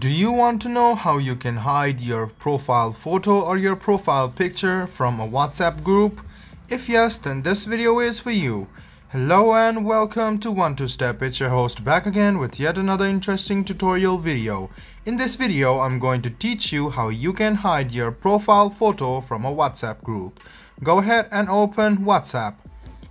Do you want to know how you can hide your profile photo or your profile picture from a WhatsApp group? If yes, then this video is for you. Hello and welcome to 1 2 Step. It's your host back again with yet another interesting tutorial video. In this video, I'm going to teach you how you can hide your profile photo from a WhatsApp group. Go ahead and open WhatsApp.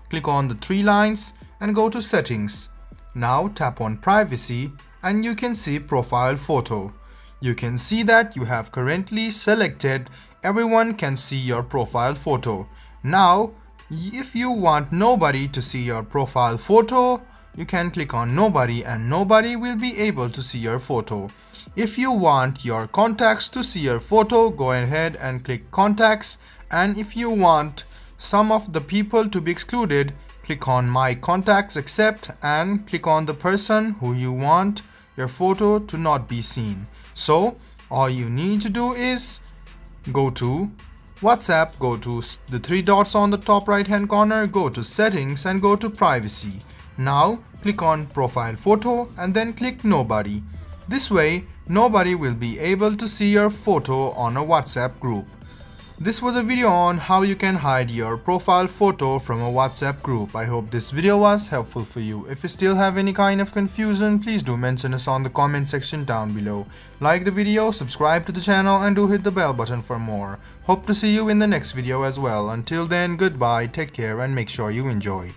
Click on the three lines and go to Settings. Now tap on Privacy. And you can see profile photo. You can see that you have currently selected everyone can see your profile photo. Now, if you want nobody to see your profile photo, you can click on nobody and nobody will be able to see your photo. If you want your contacts to see your photo, go ahead and click contacts. And if you want some of the people to be excluded, click on my contacts except and click on the person who you want your photo to not be seen. So all you need to do is go to WhatsApp, go to the three dots on the top right hand corner, go to Settings and go to Privacy. Now click on Profile Photo and then click Nobody. This way nobody will be able to see your photo on a WhatsApp group. This was a video on how you can hide your profile photo from a WhatsApp group. I hope this video was helpful for you. If you still have any kind of confusion, please do mention us on the comment section down below. Like the video, subscribe to the channel and do hit the bell button for more. Hope to see you in the next video as well. Until then, goodbye, take care and make sure you enjoy.